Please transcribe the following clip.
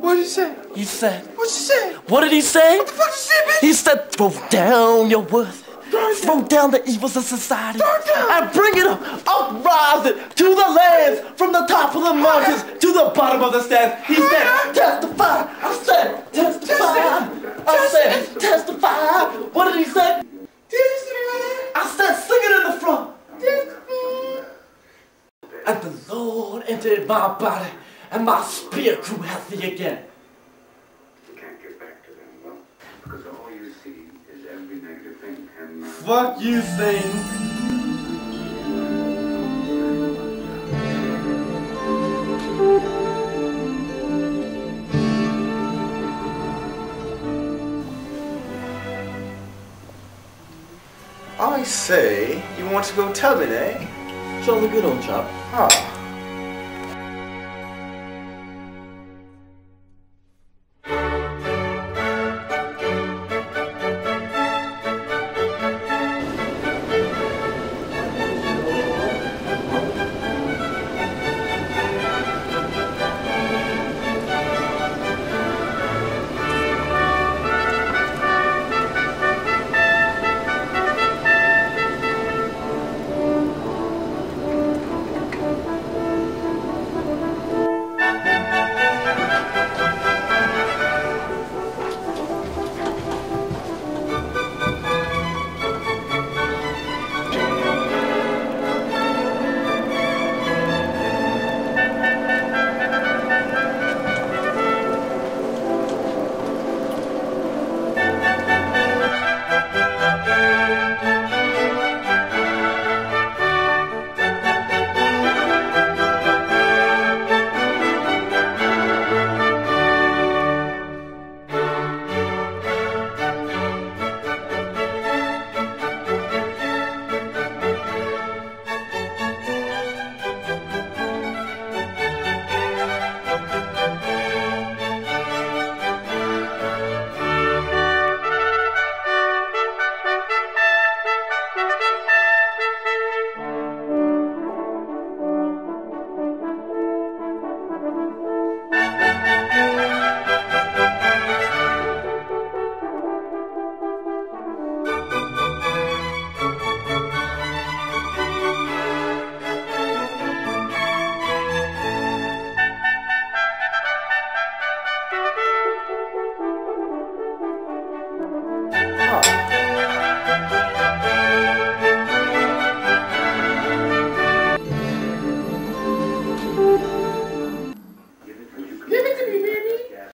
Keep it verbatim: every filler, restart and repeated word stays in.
What did he say? He said. What did he say? What did he say? What the fuck did he say, bitch? He said, throw down your worth. Down. Throw down the evils of society. Down. And bring it up, uprise it to the lands, from the top of the mountains to the bottom of the stands. He said, testify. I said, testify. I said, testify. What did he say? I said, sing it in the front. And the Lord entered my body, and my spirit grew healthy again. You can't get back to them, well, because all you see is every negative thing. And fuck you, Satan. I say, you want to go tubbing, eh? Show the good old chap. Ah. Thank you.